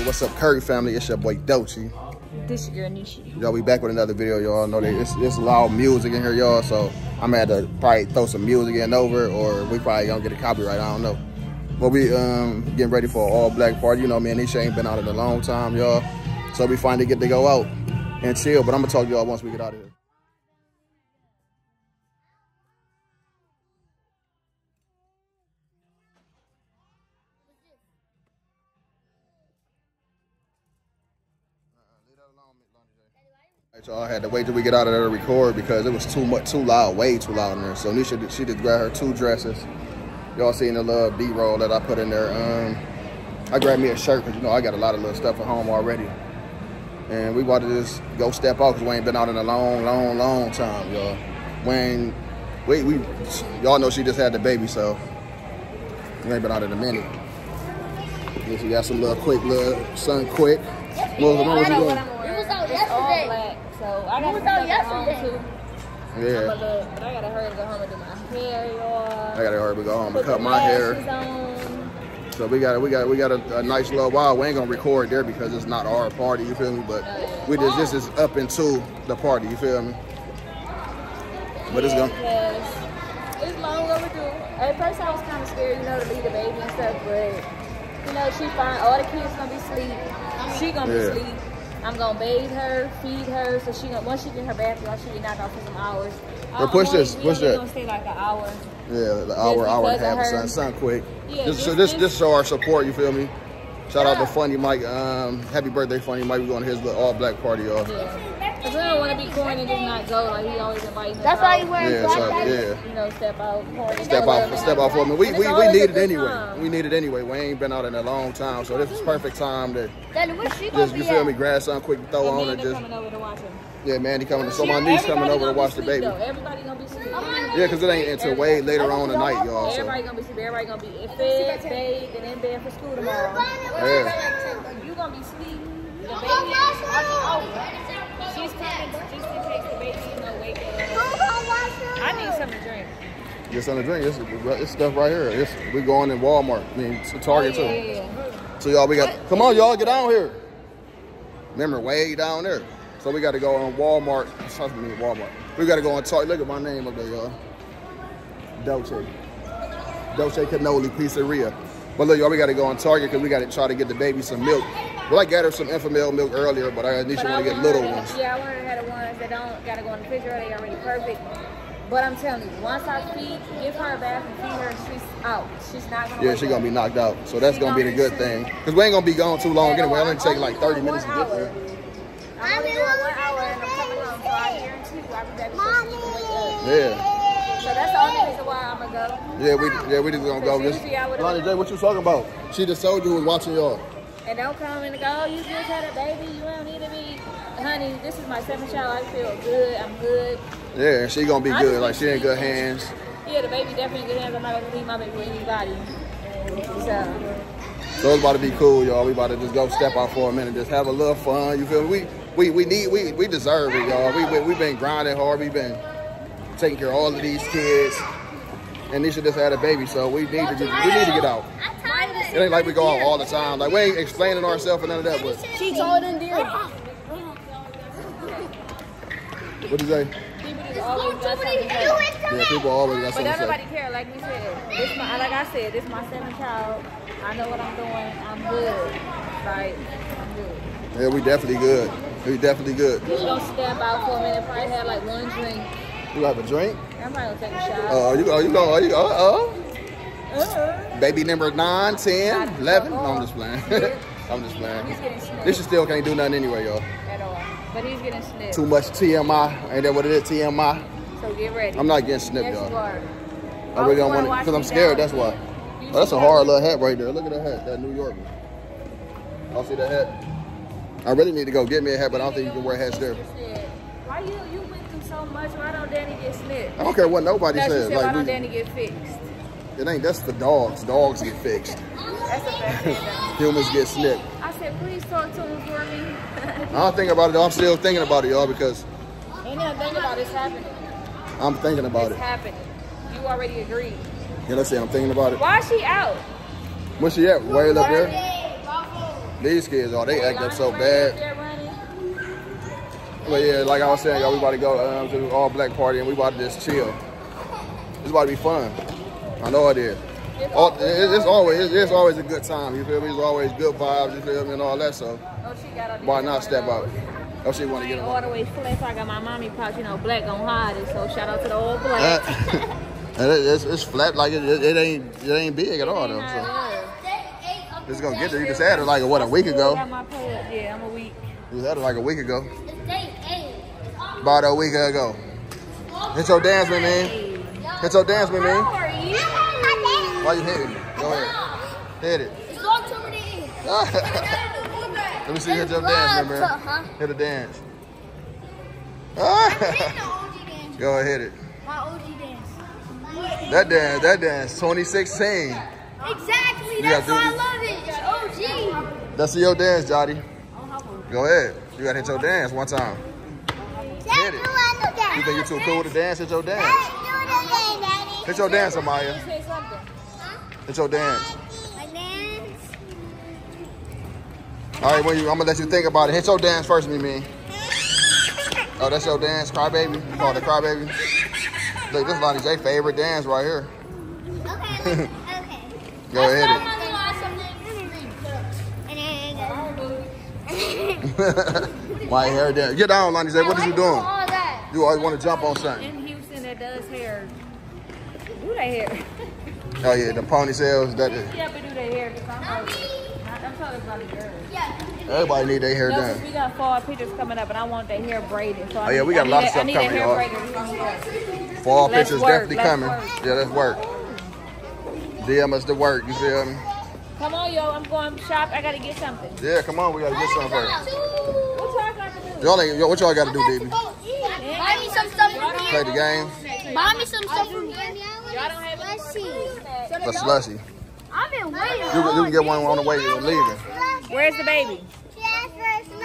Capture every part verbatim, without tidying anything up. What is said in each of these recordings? YouTube. What's up, Curry family? It's your boy Dochi. This your girl Nisha. Y'all, we back with another video, y'all. Know that it's, it's loud music in here, y'all. So I'm gonna have to probably throw some music in over, or we probably gonna get a copyright. I don't know. But we um getting ready for an all black party. You know, man, Nisha ain't been out in a long time, y'all. So we finally get to go out and chill. But I'm gonna talk to y'all once we get out of here. Alright, y'all, had to wait till we get out of there to record because it was too much, too loud, way too loud in there. So Nisha, she just grabbed her two dresses. Y'all seen the little B-roll that I put in there. Um, I grabbed me a shirt because, you know, I got a lot of little stuff at home already. And we wanted to just go step out because we ain't been out in a long, long, long time, y'all. When, we, we, y'all know she just had the baby, so we ain't been out in a minute. And she got some little quick, little sun quick. What was the one, what you doing? Black, so I got to go home too. Yeah. Look, but I gotta hurry to go home and do my hair, y'all. I gotta hurry to go home and cut my hair. So we got we got we got a, a nice little while. We ain't gonna record there because it's not our party, you feel me? But uh, yeah. we just this is up into the party, you feel me? But yeah, it's gonna it's long overdue. At first I was kind of scared, you know, to leave the baby and stuff, but you know she fine. All the kids gonna be asleep. She gonna yeah. be asleep. I'm gonna bathe her, feed her, so she gonna, once she get her bath, y'all, she be knocked out for some hours. But push this, push that. Gonna stay like an hour. Yeah, an hour, hour and a half, son, son quick. Yeah, just, so this, this show our support. You feel me? Shout yeah. out to Funny Mike. Um, happy birthday, Funny Mike. We going to his little all black party, y'all. Yeah. Cause we don't want to be corny and just not go. Like he always invites us. That's why he wearing yeah, black. So, yeah. You know, step out, party. Step out, step out for me. We we we need it anyway. Time. We need it anyway. We ain't been out in a long time, so this is perfect time to just you feel me, grab something quick, throw on and just. Coming over to watch him. Yeah, Mandy coming. To, so my niece coming over to watch the baby. Though. Everybody gonna be sleep. Yeah, cause it ain't until way later on tonight, y'all. Everybody gonna be sleep. Everybody gonna be fed, bathed, and in bed for school tomorrow. Yeah. You gonna be sleeping. The baby is she's coming just to take the baby. You know, wake up. I need something to drink. Get something to drink. It's, it's stuff right here. It's, we're going in Walmart. I mean, it's Target too. Yeah, yeah, yeah. So y'all, we got. What? Come on, y'all, get down here. Remember, way down there. So we got to go on Walmart. Trust me, Walmart. We got to go on Target. Look at my name up there, y'all. Dochi. Dochi Cannoli Pizzeria. But look, y'all, we got to go on Target because we got to try to get the baby some milk. Well, I got her some infant milk earlier, but I initially want to get little ones. Yeah, I want to have the ones that don't got to go on the refrigerator. They already perfect. But I'm telling you, once I feed, give her a bath and feed her, she's out. She's not going to Yeah, she's going to be knocked out. So that's going to be the good thing. Because we ain't going to be gone too long anyway. I'm going to take like thirty minutes to get there. I'm going to do it one hour and I'm coming home, so I guarantee you I'll be back before she can wake up. Yeah. So that's the only reason why I'm going to go. Yeah, we, yeah, we just going to go. Just, Lonnie J, what you talking about? She just told you was watching y'all. And don't come and go, you just had a baby, you don't need to be, honey, this is my second child, I feel good, I'm good. Yeah, she going to be good, like she in good hands. Yeah, the baby definitely in good hands, I'm not going to leave my baby with anybody. So. So it's about to be cool, y'all. We about to just go step out for a minute, just have a little fun, you feel me? We, We we need we we deserve it, y'all. We we we've been grinding hard. We've been taking care of all of these kids, and Nisha just had a baby, so we need to we need to get out. It ain't like we go out all the time. Like we ain't explaining ourselves and none of that. But she told him, dear. What you say? Yeah, people always got something to say. But nobody care. Like we said, this my like I said, this my second child. I know what I'm doing. I'm good. Like I'm good. Yeah, we definitely good. We definitely good. We gonna step out for a minute. Probably have like one drink. You have a drink? I'm probably gonna take a shot. Oh, uh, you go, you go, you go. Uh oh. Uh -huh. Baby number nine, ten, eleven. No, I'm just playing. I'm just playing. He's getting snipped. This still can't do nothing anyway, y'all. At all. But he's getting snipped. Too much T M I. Ain't that what it is? T M I. So get ready. I'm not getting snipped, y'all. I really don't want it because I'm scared. That's why. Oh, that's a hard little hat right there. Look at that hat, that New York one. Y'all see that hat? I really need to go get me a hat, but I don't think you can wear hats there. Why you you went through so much? Why don't Danny get snipped? I don't care what nobody says. Said, like, why don't we, Danny get fixed? It ain't. That's the dogs. Dogs get fixed. That's a fact. Humans get snipped. I said, please talk to him for me. I don't think about it. Though. I'm still thinking about it, y'all, because. Ain't nothing thinking about it. It's happening. I'm thinking about it's it. It's happening. You already agreed. Yeah, let's see. I'm thinking about it. Why is she out? Where's she at? Way up there. These kids, oh, they act up so bad. But yeah, like I was saying, y'all, we about to go um, to an all-black party, and we about to just chill. It's about to be fun. I know it is. It's, all, it's, it's always it's, it's always a good time. You feel me? It's always good vibes. You feel me? And all that. So why not step out? Oh, she want to get them all the way flat. So I got my mommy pops. You know, black on hard. So shout out to the old black. Uh, it, it's, it's flat. Like it, it, it ain't it ain't big at all though. So it's gonna get there. You just had it like what a week ago. Yeah, I'm a week. You had it like a week ago. About a week ago. Hit your dance with me. Hit your dance with me. Why you hitting me? Go ahead. Hit it. It's long too many. Let me see you hit your dance, man. Hit a dance. Go ahead, hit it. My O G dance. That dance, that dance, twenty sixteen. Exactly, that's why I love it. O G. That's your dance, Jody. Go ahead. You gotta hit your dance one time. Hit it. You think you're too cool to dance? Hit your dance. Hit your dance, Amaya. Hit your dance. All right, when you, I'm gonna let you think about it. Hit your dance first, Mimi. Oh, that's your dance, Crybaby. You call it Crybaby. Look, this is Lonnie J's favorite dance right here. Okay. Okay. Go ahead. My hair down. Get down, Lonnie J. What are you doing? All that. You always want to jump on something. In Houston, that does hair. Do that hair. Oh, yeah, the ponytails. That is. Yeah, but do their hair. I'm, like, I'm talking about the girls. Yeah. Everybody need their hair no, done. We got fall pictures coming up, and I want their hair braided. So oh, I yeah, need, we got a lot of stuff coming, y'all. Fall let's pictures work, definitely coming. Work. Yeah, let's work. D M us the work, you feel me? Come on, yo, I'm going shop. I gotta get something. Yeah, come on, we gotta get something first. What y'all gotta do? Y'all ain't, yo, what y'all gotta do, baby? Go yeah. Buy me some stuff from here. Play the game. Buy me some stuff from here. Y'all don't have any slushy. A slushy. I've been waiting. You, you can get one on the way you're leaving. Where's the baby?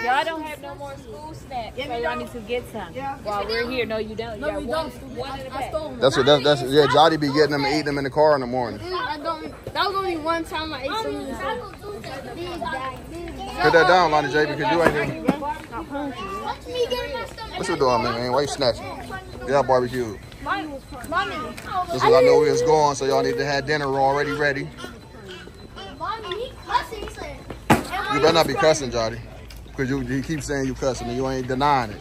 Y'all don't have no more school snacks, so y'all need to get some. Yeah. While we're here, no, you don't. No, you don't. One in the back. That's what. That's, that's yeah. Jody be getting them and eating them in the car in the morning. I don't. That was only one time I ate something. Put that down, Lonnie J, because you ain't here. What you doing, man? Why you snatching? Yeah, barbecue. This is I know we was going, so y'all need to have dinner already ready. You better not be cussing, Jody. Because you, you keep saying you cussing and you ain't denying it.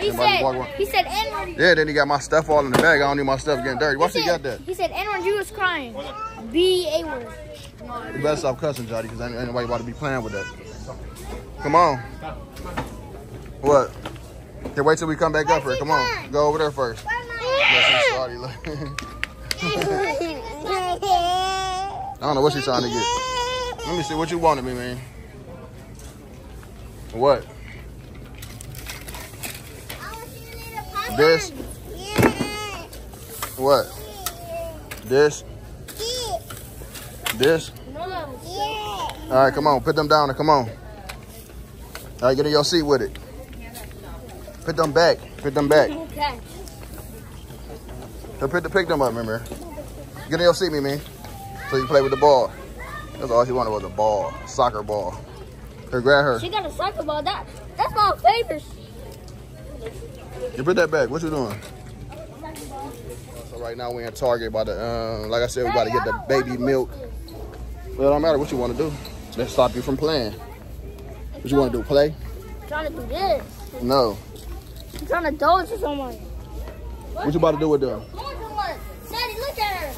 He said, he said N-word. Yeah, then he got my stuff all in the bag. I don't need my stuff getting dirty. Why she got that? He said N-word, you was crying. B A word. You better stop cussing, Jody, because ain't nobody about to be playing with that. Come on. What? Here, wait till we come back up here. Come on. Go over there first. I don't know what she's trying to get. Let me see what you wanted me, man. What? This? Yeah. What? Yeah. This? Yeah. This? No. Yeah. Alright, come on. Put them down and come on. Alright, get in your seat with it. Put them back. Put them back. Okay. So pick, pick them up, remember. Get in your seat, Mimi. So you play with the ball. That's all she wanted was a ball. Soccer ball. Her, grab her. She got a soccer ball. That, that's my favorite. You put that back. What you doing? So right now we're in Target. By the, um, like I said, we about to get the baby milk. Well, it don't matter what you want to do. Let's stop you from playing. What you want to do? Play? I'm trying to do this. No. I'm trying to doze with someone. What you about to do with them? Daddy, look at her.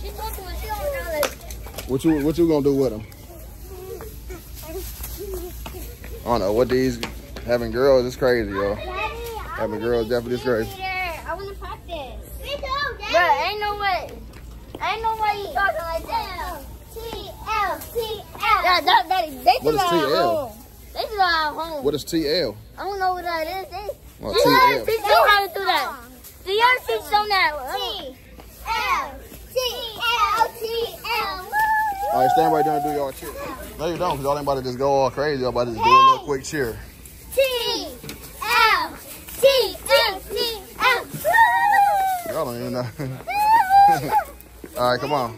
She's talking when she don't know this. What you, what you gonna do with them? I don't know what these having girls is crazy, y'all. Having girls definitely is crazy. I want to practice. Me too, Daddy. Bro, ain't no way. Ain't no way you talking like that. T L, T L. Daddy, they just are at home. They just are at home. What is T L? I don't know what that is. T L. They don't have to do that. The young kids don't know. T L, T L, T L. All right, stand right there and do y'all cheer. No, you don't, because y'all ain't about to just go all crazy. Y'all about to just do a little quick cheer. T L, T L, T L. Y'all don't even know. All right, come on.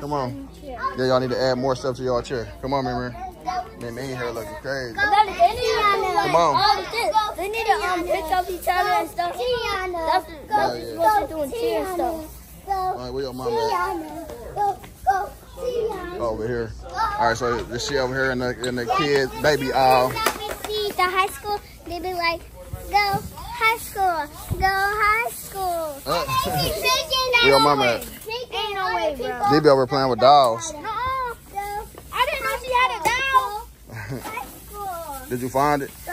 Come on. Yeah, y'all need to add more stuff to y'all chair. Come on, Mimi. Mimi in here looking crazy. Go Come on. All they need to um, pick up each other and stuff. That's, that's what you're doing, chair stuff. All right, where your mom at? Go, go, over here. All right, so this she over here in the, in the kids' baby aisle. The high school, they be like, go high school, go high school. Uh. Where your mama at? Ain't no way, bro. They be over playing with dolls. Uh-oh. I didn't know she had a doll. High school. Did you find it? Go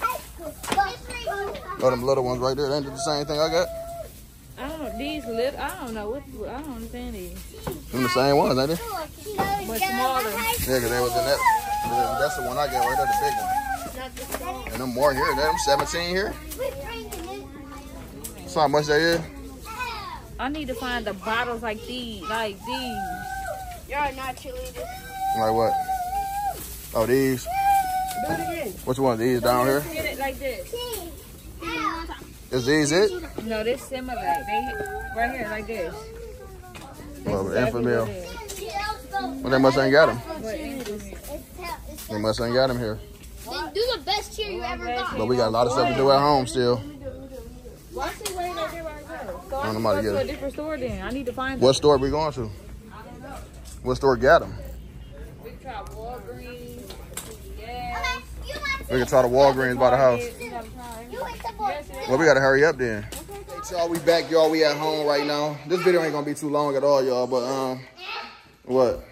high school. Go. Go them little ones right there. Ain't it the same thing I got? I don't know. These little, I don't know. What, I don't understand these. Them the same ones, ain't they? But smaller. Yeah, because they was in that. That's the one I got right there, the big one. And them more here, them seventeen here. That's how much that is. I need to find the bottles like these, like these. Y'all are not cheerleaders. Like what? Oh, these. Do it again. Which one? These down here? Get it like this. Is these it? No, they're similar. They right here like this. Well, infamil. Well, they must ain't got them. They must ain't got them here. Do the best cheer you ever got. But we got a lot of stuff to do at home still. Why is she waiting over there right now? So I need to go to a different store then. I need to find what them. Store are we going to? I don't know. What store got them? We can try Walgreens. Yes. Okay, we can try the Walgreens by the house. Well, we got to hurry up then. Okay, y'all, we back, y'all. We at home right now. This video ain't going to be too long at all, y'all. But, um, what?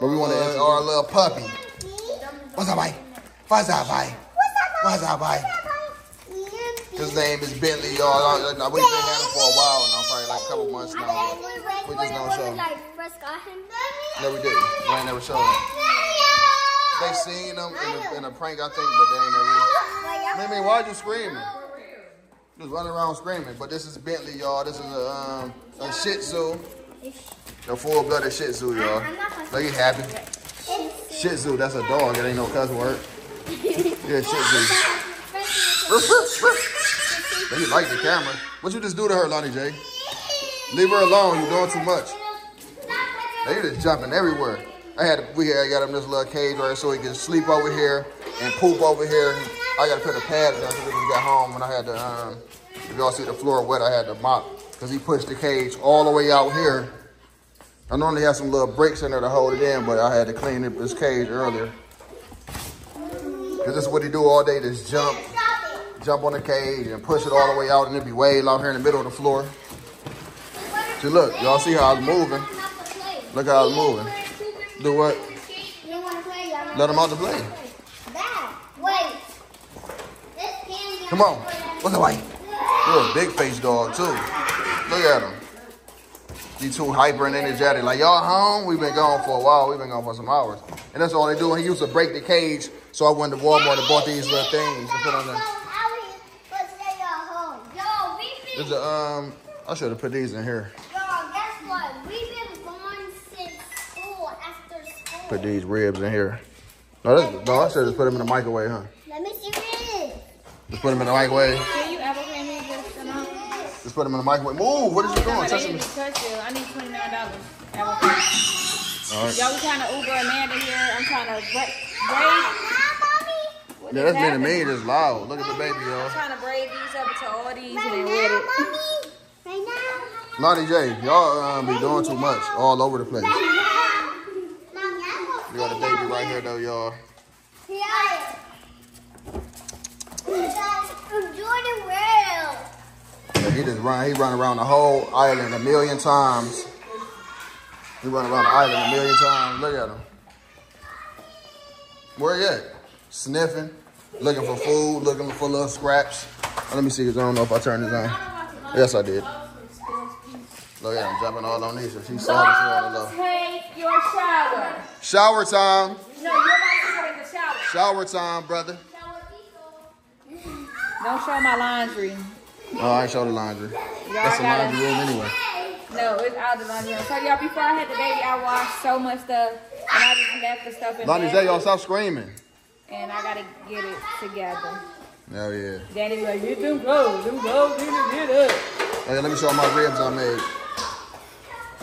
But we want to uh, our little puppy. What's up, Mike? What's up, boy? What's up, boy? His name is Bentley, y'all. We've been having him for a while now, probably like a couple months now. We just don't show him. No, we didn't. We ain't never showed him. They seen him in a, in a prank, I think, but they ain't never. Mimi, why are you screaming? Just running around screaming. But this is Bentley, y'all. This is a, um, a Shih Tzu. A full-blooded Shih Tzu, y'all. Look, he's happy. Shih Tzu, that's a dog. It ain't no cuss word. Yeah, shit, dude. You like the camera. What you just do to her, Lonnie J? Leave her alone. You're doing too much. They just jumping everywhere. I had to, we had, I got him this little cage right so he can sleep over here and poop over here. I got to put a pad down so we can get home. When I had to, um, if y'all see the floor wet, I had to mop because he pushed the cage all the way out here. I normally have some little bricks in there to hold it in, but I had to clean up his cage earlier. Because this is what he do all day, just jump, jump on the cage and push it all the way out and it'd be way out here in the middle of the floor. So look, y'all see how I was moving. Look how I was moving. Do what? Let him out to play. Come on. What's it like? You're a big face dog too. Look at him. He too hyper and energetic. Like y'all home? We've been gone for a while. We've been gone for some hours. And that's all they do. He used to break the cage. So I went to Walmart and bought these little things to put on the. There's a, um, I should have put these in here. Y'all, guess what? We've been gone since school, after school. Put these ribs in here. No, that's, no I should have put them in the microwave, huh? Let me see ribs. Just put them in the microwave. Can you ever hand me this amount? Just put them in the microwave. Ooh, what is you doing? Touching me. I need twenty-nine dollars. All right. Y'all, we trying to Uber Amanda here. I'm trying to break. Yeah, that's been made is loud. Look at the baby, y'all. I'm trying to braid these up to all these right and with it. Right now, Lonnie J, y'all um, be doing too much all over the place. You got a baby right here, though, y'all. Yeah, he just run. He run around the whole island a million times. He run around the island a million times. Look at him. Where he at? Sniffing. Looking for food, looking for little scraps. Oh, let me see, because I don't know if I turned this on. Yes, I did. Look at him jumping all on Nisha. She's sobbing. She on the low. Take your shower. Shower time. No, you're not taking the shower. Shower time, brother. Don't show my laundry. Oh, I ain't show the laundry. That's the laundry room anyway. No, it's out of the laundry room. So, y'all, before I had the baby, I washed so much stuff. And I just left the stuff in there. Lonnie J, y'all stop screaming. And I gotta get it together. Oh yeah. Daddy be like, get them clothes, them clothes, get it up. Hey, let me show you my ribs I made.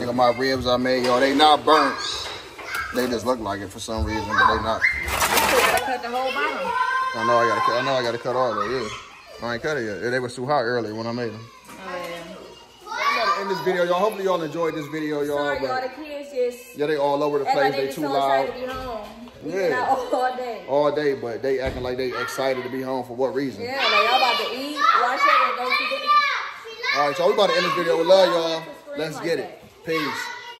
Look at my ribs I made, y'all. They not burnt. They just look like it for some reason, but they not. I cut the whole bottom. I know I gotta cut. I know I gotta cut all of it. Yeah. I ain't cut it yet. They was too hot earlier when I made them. In this video, y'all. Hopefully, y'all enjoyed this video, y'all. Y'all, the kids just yeah, they all over the place. Like they, they too so loud. To be home. Yeah, out all day. All day, but they acting like they excited to be home for what reason? Yeah, like y'all about to eat, watch it, and go to the. All right, y'all. We about to end this video. We love y'all. Let's get it. Peace.